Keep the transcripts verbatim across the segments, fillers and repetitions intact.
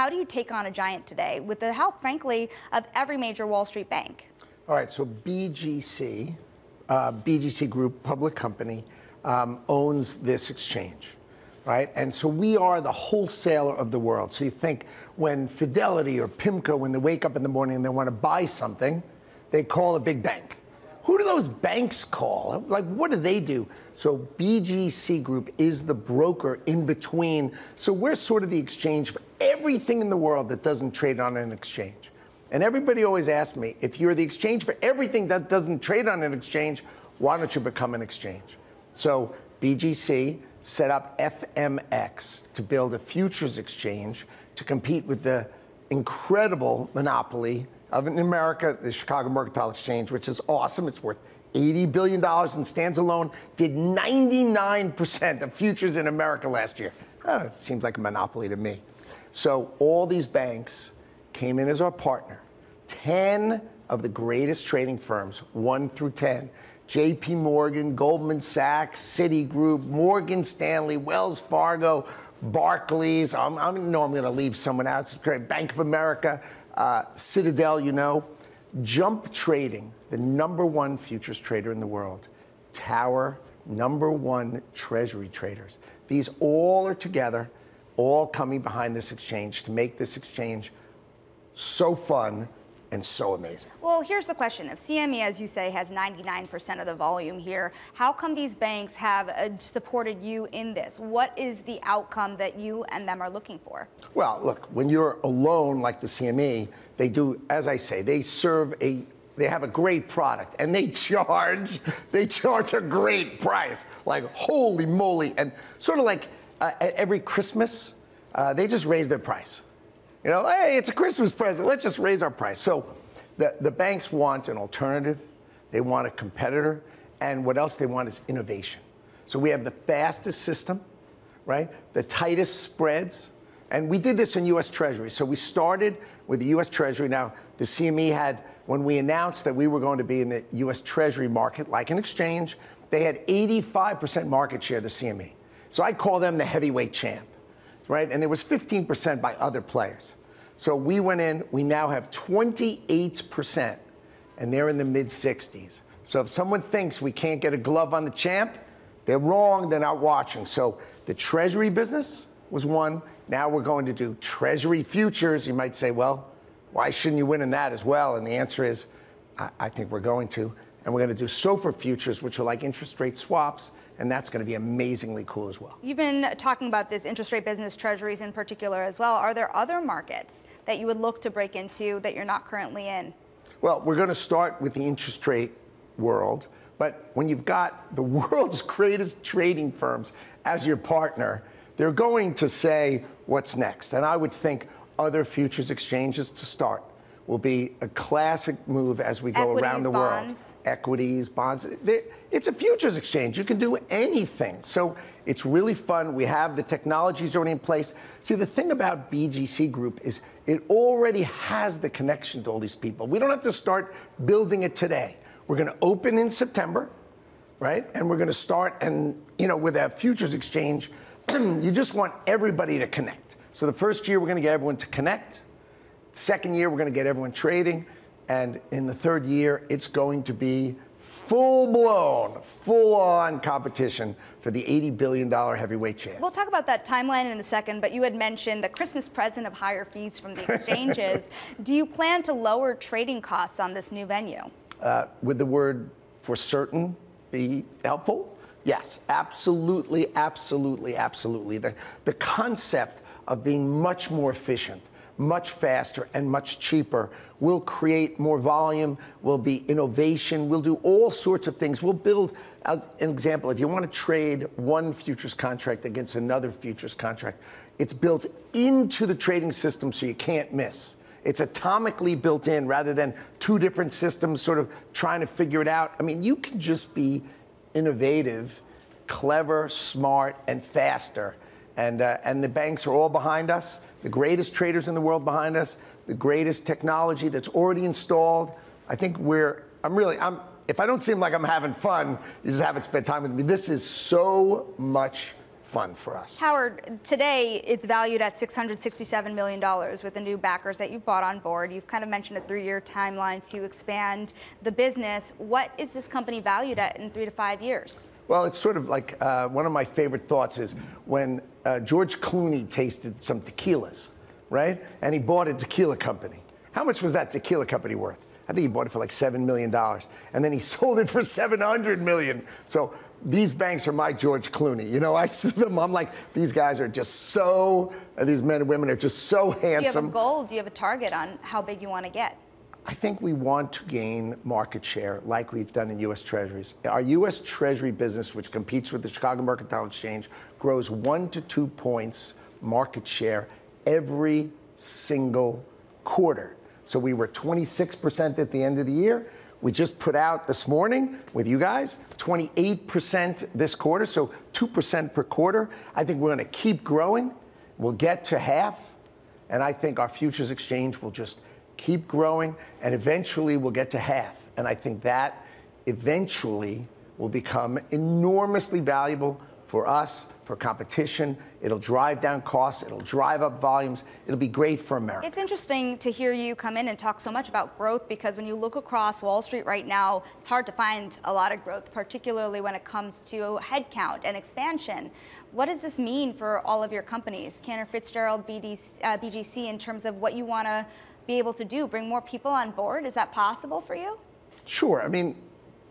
How do you take on a giant today with the help, frankly, of every major Wall Street bank? All right, so B G C, uh, B G C Group, public company, um, owns this exchange, right? And so we are the wholesaler of the world. So you think when Fidelity or PIMCO, when they wake up in the morning and they want to buy something, they call a big bank. Who do those banks call? Like, what do they do? So B G C Group is the broker in between. So we're sort of the exchange for everything in the world that doesn't trade on an exchange. And everybody always asks me, if you're the exchange for everything that doesn't trade on an exchange, why don't you become an exchange? So B G C set up F M X to build a futures exchange to compete with the incredible monopoly of, in America, the Chicago Mercantile Exchange, which is awesome. It's worth eighty billion dollars and stands alone. Did ninety-nine percent of futures in America last year. Oh, it seems like a monopoly to me. So all these banks came in as our partner. ten of the greatest trading firms, one through ten. J P Morgan, Goldman Sachs, Citigroup, Morgan Stanley, Wells Fargo, Barclays. I'm, I know I'm going to leave someone out. It's great. Bank of America, uh, Citadel, you know. Jump Trading, the number one futures trader in the world. Tower, number one treasury traders. These all are together, all coming behind this exchange to make this exchange so fun and so amazing. Well, here's the question. If C M E, as you say, has ninety-nine percent of the volume here, how come these banks have uh, supported you in this? What is the outcome that you and them are looking for? Well, look, when you're alone like the C M E, they do, as I say, they serve a, they have a great product, and they charge, they charge a great price. Like, holy moly. And sort of like uh, at every Christmas, uh, they just raise their price. You know, hey, it's a Christmas present. Let's just raise our price. So the, the banks want an alternative. They want a competitor. And what else they want is innovation. So we have the fastest system, right? The tightest spreads. And we did this in U S Treasury. So we started with the U S Treasury. Now, the C M E had, when we announced that we were going to be in the U S Treasury market, like an exchange, they had eighty-five percent market share, the C M E. So I call them the heavyweight champ. Right? And there was fifteen percent by other players. So we went in, we now have twenty-eight percent, and they're in the mid sixties. So if someone thinks we can't get a glove on the champ, they're wrong, they're not watching. So the treasury business was one. Now we're going to do treasury futures. You might say, well, why shouldn't you win in that as well? And the answer is, I, I think we're going to. And we're going to do SOFR futures, which are like interest rate swaps. And that's going to be amazingly cool as well. You've been talking about this interest rate business, treasuries in particular as well. Are there other markets that you would look to break into that you're not currently in? Well, we're going to start with the interest rate world. But when you've got the world's greatest trading firms as your partner, they're going to say, what's next? And I would think other futures exchanges to start will be a classic move as we go around the world. Equities, bonds. It's a futures exchange. You can do anything. So it's really fun. We have the technologies already in place. See, the thing about B G C Group is it already has the connection to all these people. We don't have to start building it today. We're going to open in September, right? And we're going to start. And, you know, with a futures exchange, you just want everybody to connect. So the first year, we're going to get everyone to connect. Second year, we're going to get everyone trading. And in the third year, it's going to be full-blown, full-on competition for the eighty billion dollar heavyweight champ. We'll talk about that timeline in a second, but you had mentioned the Christmas present of higher fees from the exchanges. Do you plan to lower trading costs on this new venue? Uh, would the word for certain be helpful? Yes, absolutely, absolutely, absolutely. The, the concept of being much more efficient, much faster and much cheaper. We'll create more volume. We'll be innovation. We'll do all sorts of things. We'll build, as an example, if you want to trade one futures contract against another futures contract, it's built into the trading system so you can't miss. It's atomically built in rather than two different systems sort of trying to figure it out. I mean, you can just be innovative, clever, smart, and faster. And, uh, and the banks are all behind us, the greatest traders in the world behind us, the greatest technology that's already installed. I think we're, I'm really, I'm, if I don't seem like I'm having fun, you just haven't spent time with me. This is so much fun. fund for us. Howard, today it's valued at six hundred sixty-seven million dollars with the new backers that you've bought on board. You've kind of mentioned a three-year timeline to expand the business. What is this company valued at in three to five years? Well, it's sort of like uh, one of my favorite thoughts is when uh, George Clooney tasted some tequilas, right? And he bought a tequila company. How much was that tequila company worth? I think he bought it for like seven million dollars. And then he sold it for seven hundred million dollars. So these banks are my George Clooney. You know, I see them, I'm like, these guys are just so, these men and women are just so handsome. Do you have a goal? Do you have a target on how big you want to get? I think we want to gain market share like we've done in U S Treasuries. Our U S Treasury business, which competes with the Chicago Mercantile Exchange, grows one to two points market share every single quarter. So we were twenty-six percent at the end of the year. We just put out this morning with you guys, twenty-eight percent this quarter, so two percent per quarter. I think we're going to keep growing. We'll get to half. And I think our futures exchange will just keep growing. And eventually we'll get to half. And I think that eventually will become enormously valuable for us, for competition. It'll drive down costs. It'll drive up volumes. It'll be great for America. It's interesting to hear you come in and talk so much about growth, because when you look across Wall Street right now, it's hard to find a lot of growth, particularly when it comes to headcount and expansion. What does this mean for all of your companies, Cantor Fitzgerald, B D, uh, B G C, in terms of what you want to be able to do, bring more people on board? Is that possible for you? Sure. I mean,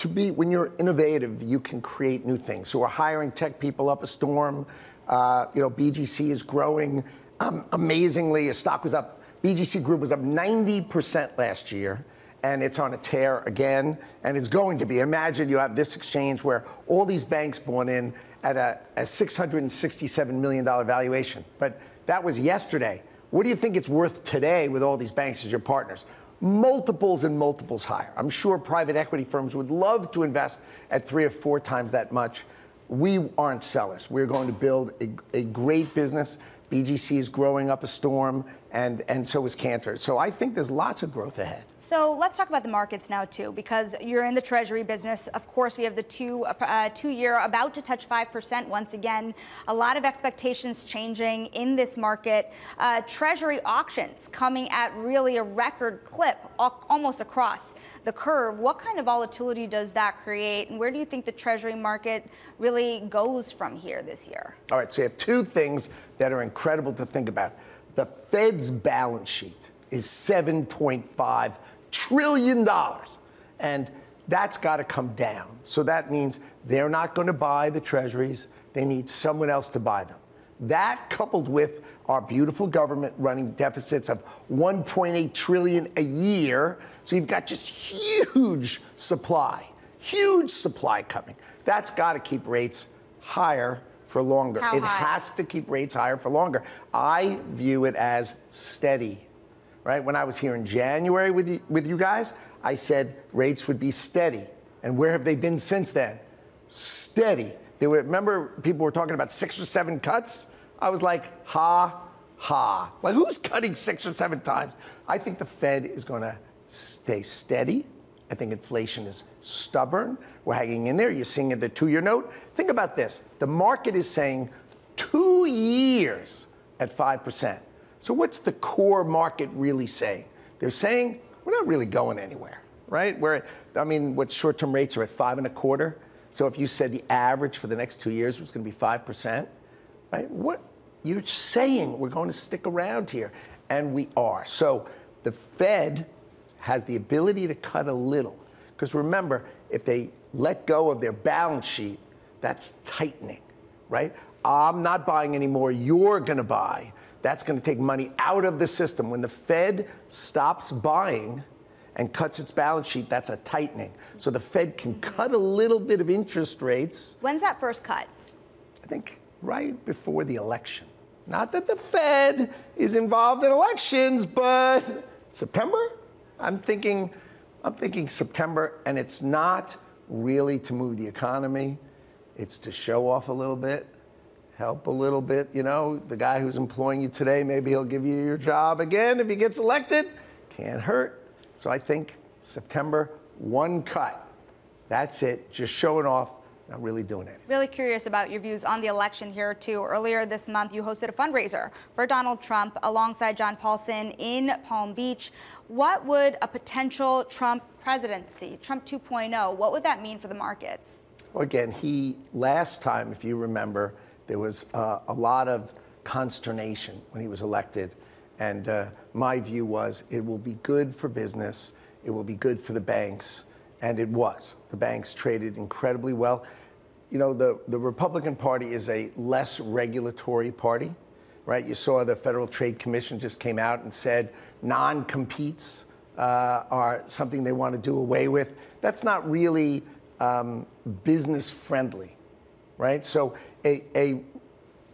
To be, when you're innovative, you can create new things. So we're hiring tech people up a storm. Uh, you know, B G C is growing um, amazingly. Its stock was up. B G C Group was up ninety percent last year, and it's on a tear again. And it's going to be. Imagine you have this exchange where all these banks bought in at a, a six hundred sixty-seven million dollars valuation. But that was yesterday. What do you think it's worth today with all these banks as your partners? Multiples and multiples higher. I'm sure private equity firms would love to invest at three or four times that much. We aren't sellers. We're going to build a, a great business. B G C is growing up a storm, and, and so is Cantor. So I think there's lots of growth ahead. So let's talk about the markets now, too, because you're in the Treasury business. Of course, we have the two, uh, two-year about to touch five percent once again. A lot of expectations changing in this market. Uh, Treasury auctions coming at really a record clip almost across the curve. What kind of volatility does that create, and where do you think the Treasury market really goes from here this year? All right, so you have two things that are incredible to think about. The Fed's balance sheet is seven point five trillion dollars, and that's got to come down. So that means they're not going to buy the Treasuries. They need someone else to buy them. That, coupled with our beautiful government running deficits of one point eight trillion dollars a year, so you've got just huge supply, huge supply coming. That's got to keep rates higher for longer. How it high? Has to keep rates higher for longer. I view it as steady, right? When I was here in January with you, with you guys, I said rates would be steady. And where have they been since then? Steady. They were, remember people were talking about six or seven cuts? I was like, ha, ha. Like, who's cutting six or seven times? I think the Fed is going to stay steady. I think inflation is stubborn. We're hanging in there. You're seeing the two-year note. Think about this. The market is saying two years at five percent. So what's the core market really saying? They're saying we're not really going anywhere, right? We're at, I mean, what short-term rates are at five and a quarter. So if you said the average for the next two years was going to be five percent, right? What you're saying, we're going to stick around here, and we are. So the Fed has the ability to cut a little. Because remember, if they let go of their balance sheet, that's tightening, right? I'm not buying anymore. You're going to buy. That's going to take money out of the system. When the Fed stops buying and cuts its balance sheet, that's a tightening. So the Fed can cut a little bit of interest rates. When's that first cut? I think right before the election. Not that the Fed is involved in elections, but September? I'm thinking, I'm thinking September, and it's not really to move the economy. It's to show off a little bit, help a little bit. You know, the guy who's employing you today, maybe he'll give you your job again if he gets elected. Can't hurt. So I think September, one cut. That's it. Just showing off. not really doing it. Really curious about your views on the election here, too. Earlier this month, you hosted a fundraiser for Donald Trump alongside John Paulson in Palm Beach. What would a potential Trump presidency, Trump two point oh, what would that mean for the markets? Well, again, he last time, if you remember, there was uh, a lot of consternation when he was elected. And uh, my view was it will be good for business. It will be good for the banks. And it was. The banks traded incredibly well. You know, the, the Republican Party is a less regulatory party, right? You saw the Federal Trade Commission just came out and said non-competes uh, are something they want to do away with. That's not really um, business-friendly, right? So a, a,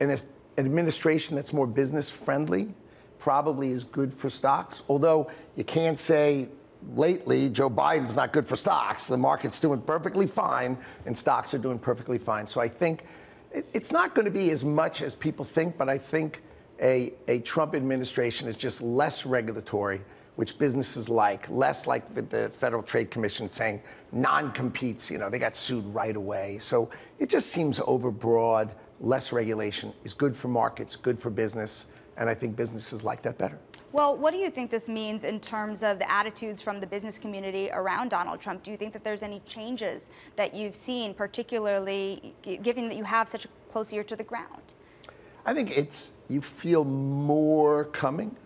an administration that's more business-friendly probably is good for stocks, although you can't say lately, Joe Biden's not good for stocks. The market's doing perfectly fine, and stocks are doing perfectly fine. So I think it, it's not going to be as much as people think, but I think a, a Trump administration is just less regulatory, which businesses like, less like the, the Federal Trade Commission saying non-competes. You know, they got sued right away. So it just seems overbroad. Less regulation is good for markets, good for business, and I think businesses like that better. Well, what do you think this means in terms of the attitudes from the business community around Donald Trump? Do you think that there's any changes that you've seen, particularly given that you have such a close ear to the ground? I think it's, you feel more coming.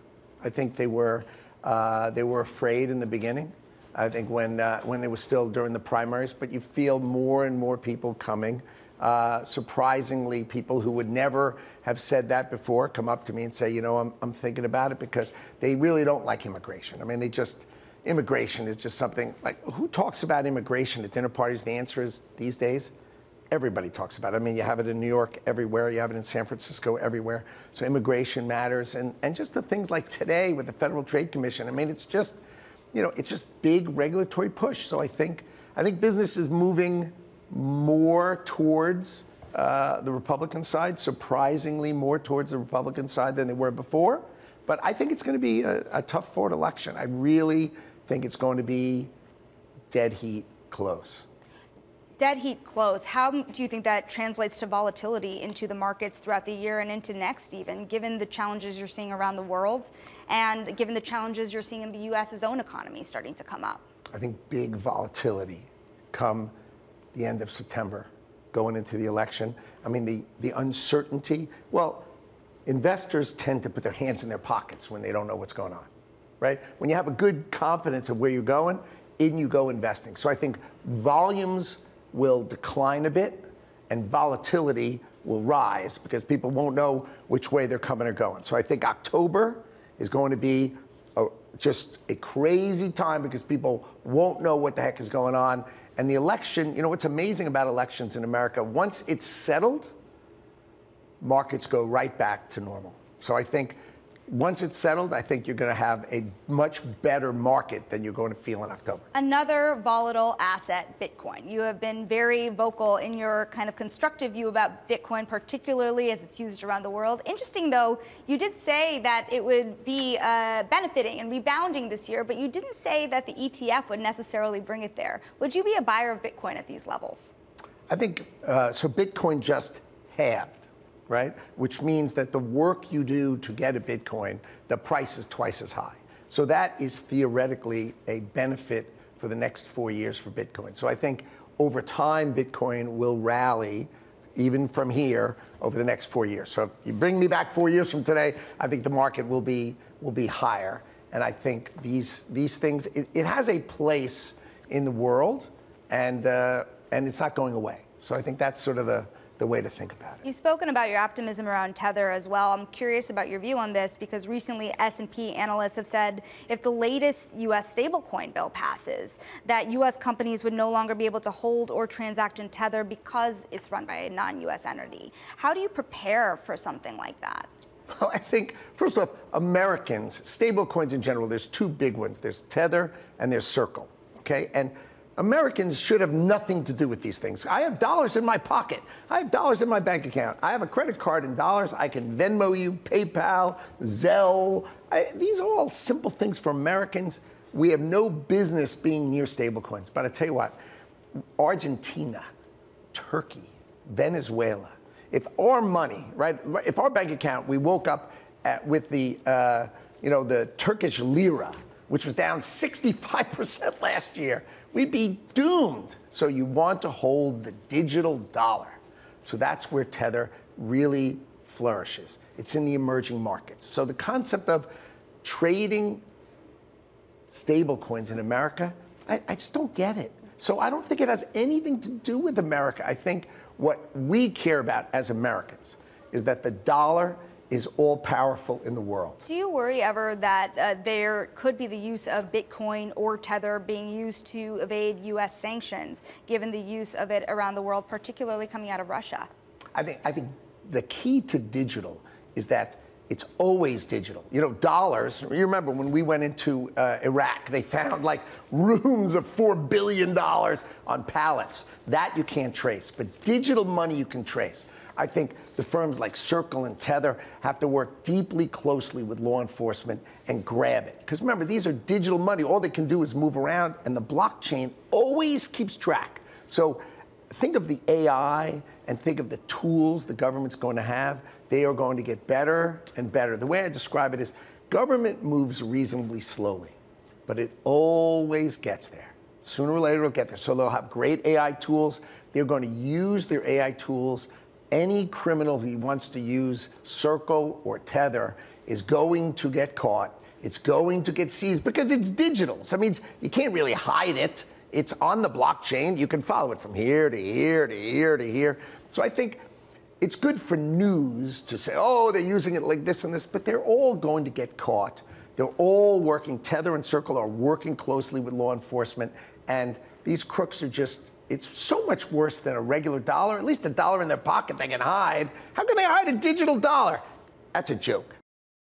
I think they were, uh, they were afraid in the beginning. I think when, uh, when it was still during the primaries, but you feel more and more people coming. Uh, surprisingly, people who would never have said that before come up to me and say, you know, I'm, I'm thinking about it, because they really don't like immigration. I mean, they just, immigration is just something, like, who talks about immigration at dinner parties? The answer is, these days, everybody talks about it. I mean, you have it in New York everywhere. You have it in San Francisco everywhere. So immigration matters. And, and just the things like today with the Federal Trade Commission. I mean, it's just, you know, it's just big regulatory push. So I think, I think business is moving more towards uh, the Republican side, surprisingly more towards the Republican side than they were before. But I think it's going to be a, a tough Ford election. I really think it's going to be dead heat close. Dead heat close. How do you think that translates to volatility into the markets throughout the year and into next even, given the challenges you're seeing around the world and given the challenges you're seeing in the U S's own economy starting to come up? I think big volatility come the end of September, going into the election. I mean, the, the uncertainty. Well, investors tend to put their hands in their pockets when they don't know what's going on, right? When you have a good confidence of where you're going, in you go investing. So I think volumes will decline a bit and volatility will rise because people won't know which way they're coming or going. So I think October is going to be a, just a crazy time because people won't know what the heck is going on. And the election, you know, what's amazing about elections in America, once it's settled, markets go right back to normal. So I think once it's settled, I think you're going to have a much better market than you're going to feel in October. Another volatile asset, Bitcoin. You have been very vocal in your kind of constructive view about Bitcoin, particularly as it's used around the world. Interesting, though, you did say that it would be uh, benefiting and rebounding this year, but you didn't say that the E T F would necessarily bring it there. Would you be a buyer of Bitcoin at these levels? I think, uh, so Bitcoin just halved. Right? Which means that the work you do to get a Bitcoin, the price is twice as high. So that is theoretically a benefit for the next four years for Bitcoin. So I think over time, Bitcoin will rally, even from here, over the next four years. So if you bring me back four years from today, I think the market will be, will be higher. And I think these, these things, it, it has a place in the world, and, uh, and it's not going away. So I think that's sort of the the way to think about it. You've spoken about your optimism around Tether as well. I'm curious about your view on this because recently S and P analysts have said if the latest U S stablecoin bill passes, that U S companies would no longer be able to hold or transact in Tether because it's run by a non U S entity. How do you prepare for something like that? Well, I think, first off, Americans, stablecoins in general, there's two big ones. There's Tether and there's Circle, okay? And Americans should have nothing to do with these things. I have dollars in my pocket. I have dollars in my bank account. I have a credit card in dollars. I can Venmo you, PayPal, Zelle. I, these are all simple things for Americans. We have no business being near stablecoins. But I tell you what, Argentina, Turkey, Venezuela. If our money, right, if our bank account, we woke up at, with the, uh, you know, the Turkish lira, which was down sixty-five percent last year, we'd be doomed. So you want to hold the digital dollar. So that's where Tether really flourishes. It's in the emerging markets. So the concept of trading stable coins in America, I, I just don't get it. So I don't think it has anything to do with America. I think what we care about as Americans is that the dollar is all-powerful in the world. Do you worry ever that uh, there could be the use of Bitcoin or Tether being used to evade U S sanctions, given the use of it around the world, particularly coming out of Russia? I think, I think the key to digital is that it's always digital. You know, dollars, you remember when we went into uh, Iraq, they found like rooms of four billion dollars on pallets. That you can't trace, but digital money you can trace. I think the firms like Circle and Tether have to work deeply closely with law enforcement and grab it. Because remember, these are digital money. All they can do is move around, and the blockchain always keeps track. So think of the A I and think of the tools the government's going to have. They are going to get better and better. The way I describe it is government moves reasonably slowly, but it always gets there. Sooner or later, it'll get there. So they'll have great A I tools. They're going to use their A I tools. Any criminal who wants to use Circle or Tether is going to get caught. It's going to get seized because it's digital. So it means you can't really hide it. It's on the blockchain. You can follow it from here to here to here to here. So I think it's good for news to say, oh, they're using it like this and this, but they're all going to get caught. They're all working. Tether and Circle are working closely with law enforcement, and these crooks are just... It's so much worse than a regular dollar. At least a dollar in their pocket they can hide. How can they hide a digital dollar? That's a joke.